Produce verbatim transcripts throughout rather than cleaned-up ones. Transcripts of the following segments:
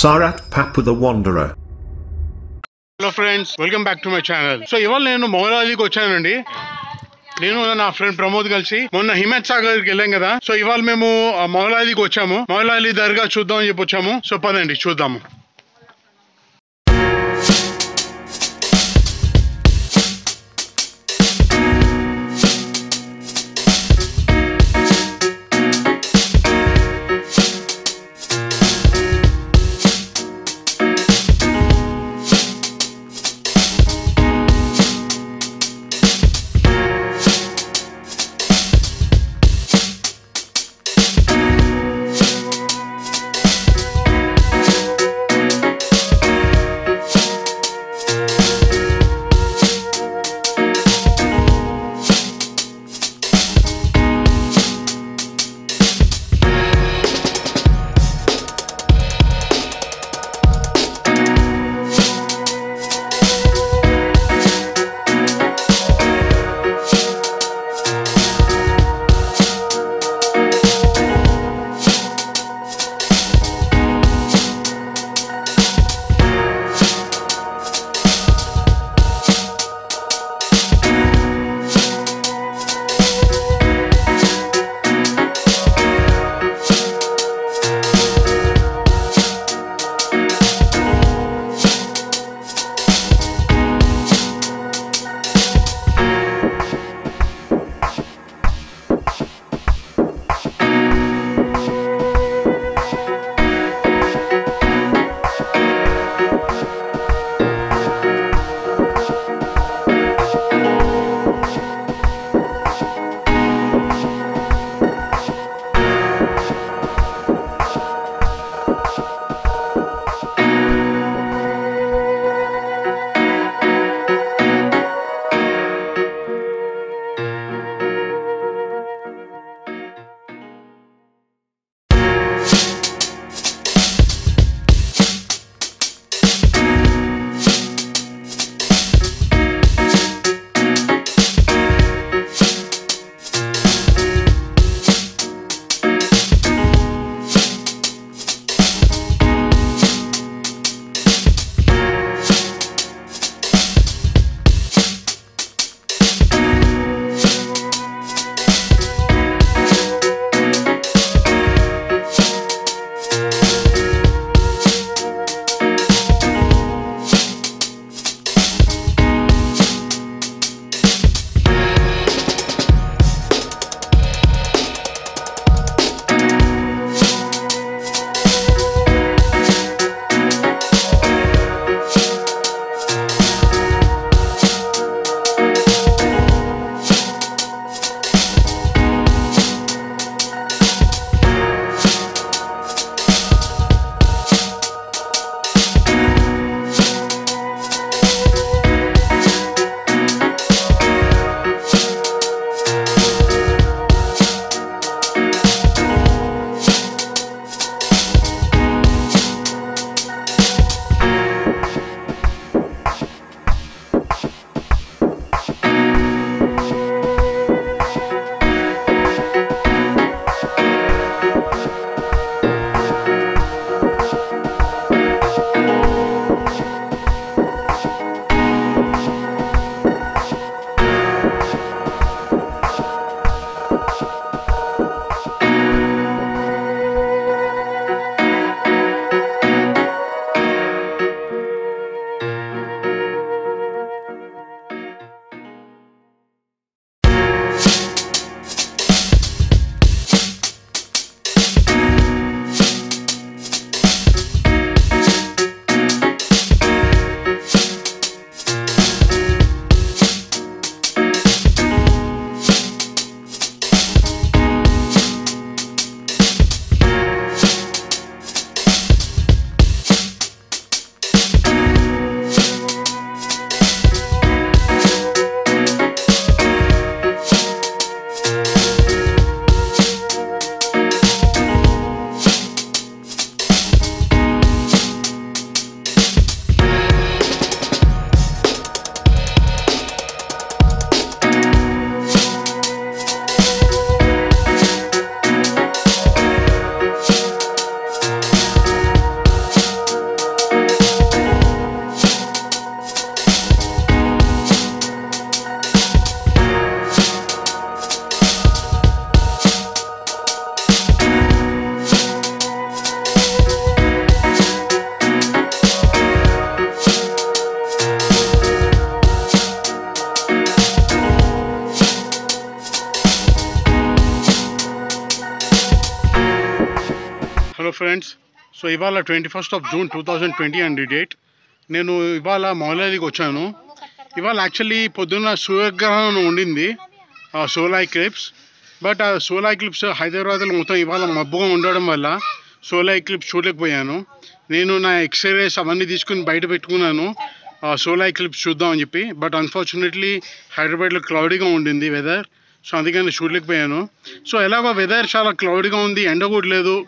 Sarat Papu the Wanderer. Hello friends, welcome back to my channel. So ivala nenu Mahalli ki vachanandi. నేను నా friend Pramod కలిసి మొన్న హిమాయత్ సాగర్ కి వెళ్ళాం కదా. సో ఇవాళ మేము మహలాలికి వచ్చాము. మహలాలి దర్గా చూద్దాం అని చెప్పి వచ్చాము. సో పదండి చూద్దాము. హలో ఫ్రెండ్స్, సో ఇవాళ twenty first of June two thousand twenty అండి డేట్. నేను ఇవాళ మౌలాదికి వచ్చాను. ఇవాళ యాక్చువల్లీ పొద్దున్న సూర్యగ్రహణం ఉండింది, సోలార్ ఎక్లిప్స్. బట్ ఆ సోలార్ ఎక్లిప్స్ హైదరాబాద్లో మొత్తం ఇవాళ మబ్బుగా ఉండడం వల్ల సోలార్ ఎక్లిప్స్ చూడలేకపోయాను. నేను నా ఎక్స్రేస్ అవన్నీ తీసుకుని బయట పెట్టుకున్నాను సోలార్ ఎక్లిప్స్ చూద్దామని చెప్పి. బట్ అన్ఫార్చునేట్లీ హైదరాబాద్లో క్లౌడీగా ఉండింది వెదర్, సో అందుకని చూడలేకపోయాను. సో ఎలాగో వెదర్ చాలా క్లౌడ్గా ఉంది, ఎండ కూడా లేదు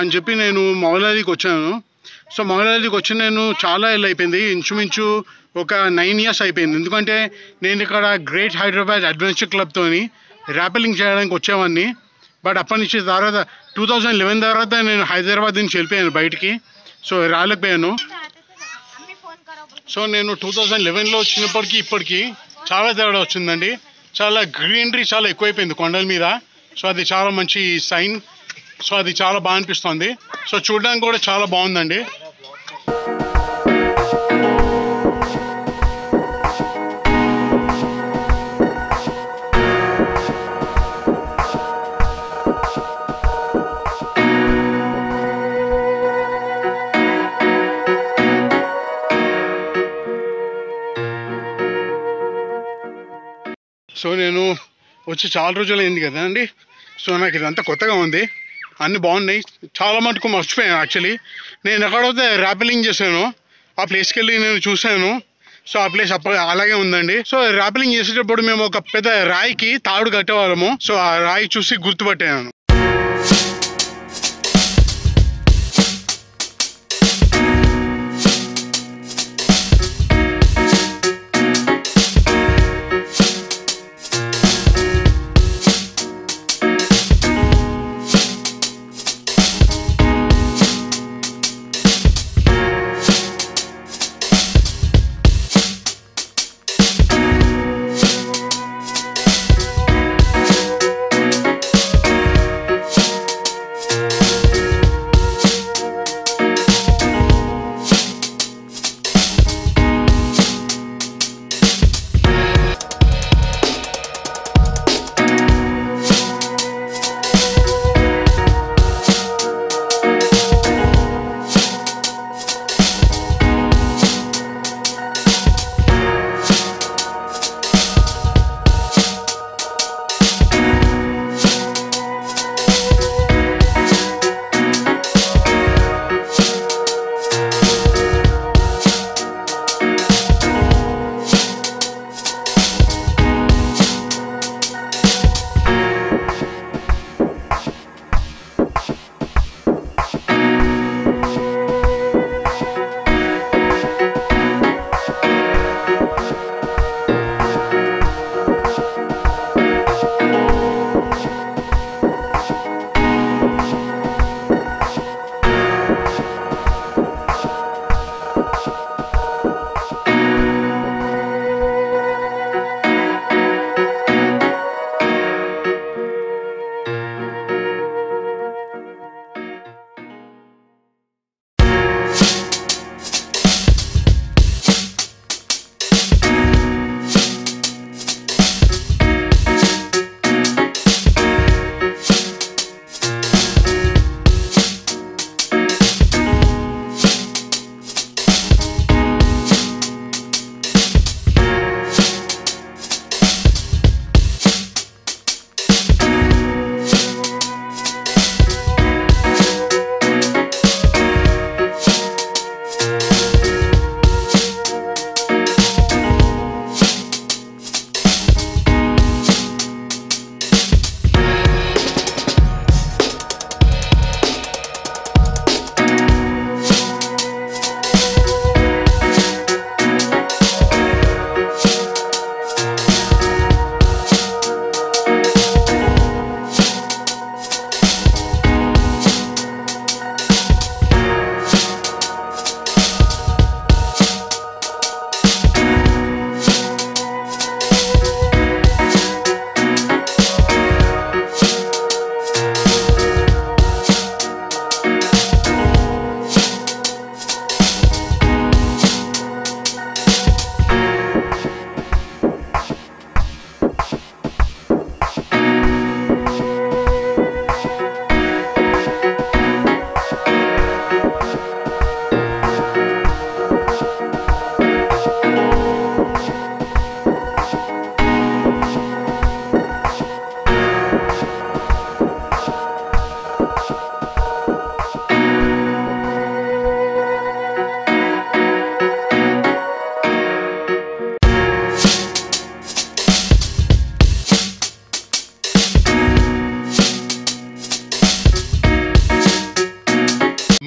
అని చెప్పి నేను మౌలాదికి వచ్చాను. సో మౌలాదికి వచ్చి నేను చాలా ఏళ్ళు అయిపోయింది, ఇంచుమించు ఒక నైన్ ఇయర్స్ అయిపోయింది. ఎందుకంటే నేను ఇక్కడ గ్రేట్ హైదరాబాద్ అడ్వెంచర్ క్లబ్తో ర్యాపెలింగ్ చేయడానికి వచ్చేవాడిని. బట్ అప్పటి నుంచి తర్వాత టూ థౌజండ్ లెవెన్ తర్వాత నేను హైదరాబాద్ నుంచి వెళ్ళిపోయాను బయటికి, సో రాలేకపోయాను. సో నేను టూ థౌజండ్ లెవెన్లో వచ్చినప్పటికీ ఇప్పటికీ చాలా తేడా వచ్చిందండి. చాలా గ్రీనరీ చాలా ఎక్కువైపోయింది కొండల మీద, సో అది చాలా మంచి సైన్. సో అది చాలా బాగా అనిపిస్తుంది, సో చూడడానికి కూడా చాలా బాగుందండి. సో నేను వచ్చి చాలా రోజులు అయింది కదా అండి, సో నాకు ఇదంతా కొత్తగా ఉంది, అన్నీ బాగున్నాయి. చాలా మటుకు మర్చిపోయాను యాక్చువల్లీ. నేను ఎక్కడైతే ర్యాపెలింగ్ చేశాను ఆ ప్లేస్కి వెళ్ళి నేను చూశాను, సో ఆ ప్లేస్ అప్ప అలాగే ఉందండి. సో ర్యాపెలింగ్ చేసేటప్పుడు మేము ఒక పెద్ద రాయికి తాడు కట్టేవాళ్ళము, సో ఆ రాయి చూసి గుర్తుపట్టాను.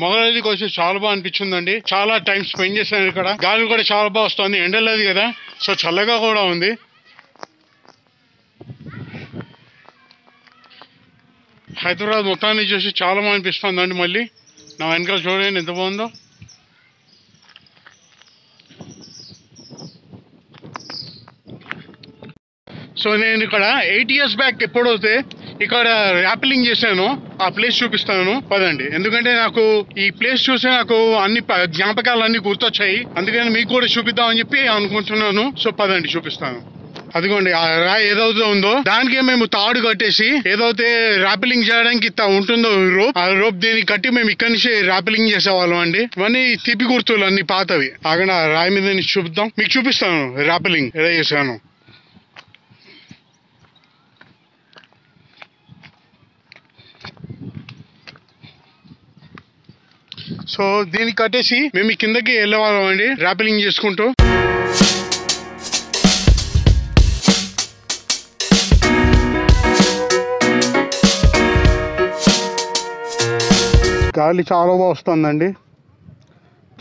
మొగనది కోసం చాలా బాగా అనిపించిందండి. చాలా టైం స్పెండ్ చేశాను ఇక్కడ. గాలి కూడా చాలా బాగా వస్తుంది, ఎండలేదు కదా, సో చల్లగా కూడా ఉంది. హైదరాబాద్ మొత్తాన్ని చూసి చాలా బాగా అనిపిస్తుంది అండి. మళ్ళీ నా వెనకాల చూడండి ఎంత బాగుందో. సో నేను ఇక్కడ ఎయిట్ ఇయర్స్ బ్యాక్ ఎప్పుడైతే ఇక్కడ ర్యాపిలింగ్ చేశాను ఆ ప్లేస్ చూపిస్తాను పదండి. ఎందుకంటే నాకు ఈ ప్లేస్ చూసి నాకు అన్ని జ్ఞాపకాలన్నీ గుర్తొచ్చాయి, అందుకని మీకు కూడా చూపిద్దామని చెప్పి అనుకుంటున్నాను. సో పదండి చూపిస్తాను. అదిగోండి ఆ రాయి ఏదైతే ఉందో దానికే మేము తాడు కట్టేసి ఏదైతే ర్యాపిలింగ్ చేయడానికి ఉంటుందో రోప్, ఆ రోప్ దీన్ని కట్టి మేము ఇక్కడి నుంచి ర్యాపిలింగ్ చేసేవాళ్ళం అండి. ఇవన్నీ తిప్పి గుర్తులు అన్ని పాతవి. అక్కడ రాయి మీద నుంచి చూపిద్దాం, మీకు చూపిస్తాను ర్యాపిలింగ్ ఎలా చేశాను. సో దీన్ని కట్టేసి మేము ఈ కిందకి వెళ్ళేవాళ్ళం అండి ర్యాపిలింగ్ చేసుకుంటూ. గాలి చాలా బాగా వస్తుందండి,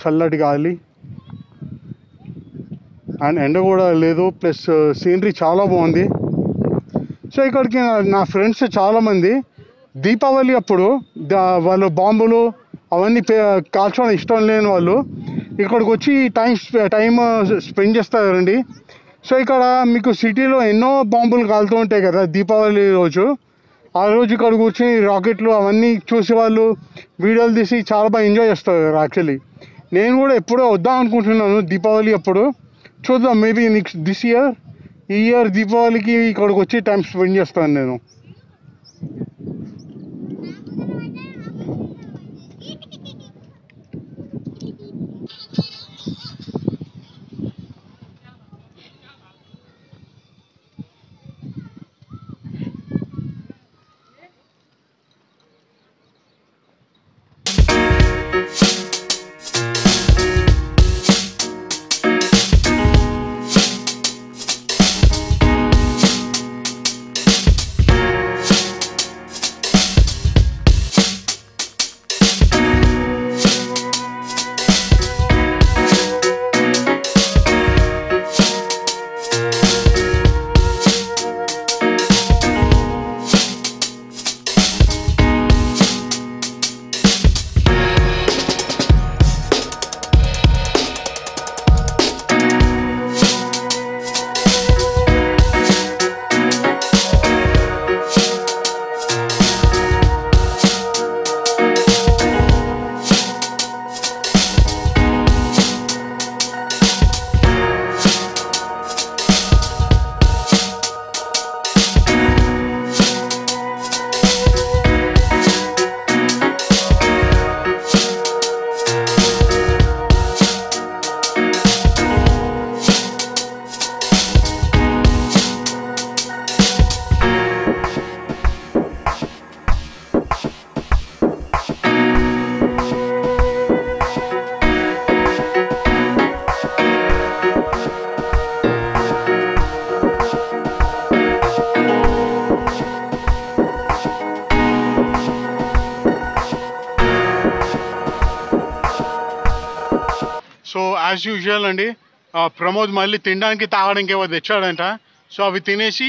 చల్లటి గాలి, అండ్ ఎండ కూడా లేదు, ప్లస్ సీనరీ చాలా బాగుంది. సో ఇక్కడికి నా ఫ్రెండ్స్ చాలామంది దీపావళి అప్పుడు వాళ్ళు బాంబులు అవన్నీ కాల్చడం ఇష్టం లేని వాళ్ళు ఇక్కడికి వచ్చి టైం టైం స్పెండ్ చేస్తారండి. సో ఇక్కడ మీకు సిటీలో ఎన్నో బాంబులు కాలుతూ ఉంటాయి కదా దీపావళి రోజు. ఆ రోజు ఇక్కడ కూర్చొని రాకెట్లు అవన్నీ చూసి వాళ్ళు వీడియోలు తీసి చాలా బాగా ఎంజాయ్ చేస్తారు. యాక్చువల్లీ నేను కూడా ఎప్పుడో వద్దాం అనుకుంటున్నాను దీపావళి అప్పుడు. చూద్దాం, మేబీ నెక్స్ట్ దిస్ ఇయర్ ఈ ఇయర్ దీపావళికి ఇక్కడికి వచ్చి టైం స్పెండ్ చేస్తాను నేను. సో యాజ్ యూజువల్ అండి ప్రమోద్ మళ్ళీ తినడానికి తాగడానికి ఏవో తెచ్చాడంట. సో అవి తినేసి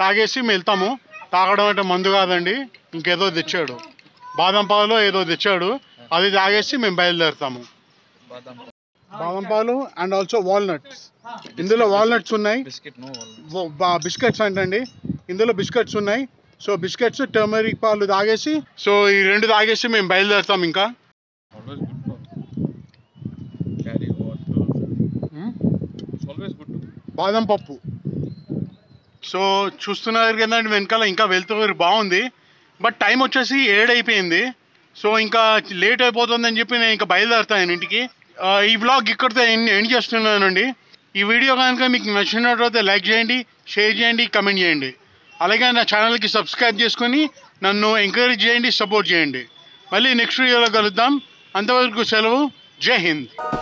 తాగేసి వెళ్తాము. తాగడం అంటే మందు కాదండి, ఇంకేదో తెచ్చాడు, బాదం పాలు ఏదో తెచ్చాడు, అది తాగేసి మేము బయలుదేరుతాము. బాదం పాలు అండ్ ఆల్సో వాల్నట్స్, ఇందులో వాల్నట్స్ ఉన్నాయి, బిస్కెట్స్ అంటండి, ఇందులో బిస్కెట్స్ ఉన్నాయి. సో బిస్కెట్స్ టర్మరిక్ పాలు తాగేసి, సో ఈ రెండు తాగేసి మేము బయలుదేరుతాం. ఇంకా బాదం పప్పు. సో చూస్తున్నారు కదండి వెనకాల ఇంకా వెళ్తూ బాగుంది, బట్ టైం వచ్చేసి ఏడైపోయింది. సో ఇంకా లేట్ అయిపోతుందని చెప్పి నేను ఇంకా బయలుదేరుతాను ఇంటికి. ఈ వ్లాగ్ ఇక్కడితో ఎండ్ చేస్తున్నానండి. ఈ వీడియో కనుక మీకు నచ్చినట్లయితే లైక్ చేయండి, షేర్ చేయండి, కమెంట్ చేయండి. అలాగే నా ఛానల్కి సబ్స్క్రైబ్ చేసుకొని నన్ను ఎంకరేజ్ చేయండి, సపోర్ట్ చేయండి. మళ్ళీ నెక్స్ట్ వీడియోలో కలుద్దాం. అంతవరకు సెలవు. జై హింద్.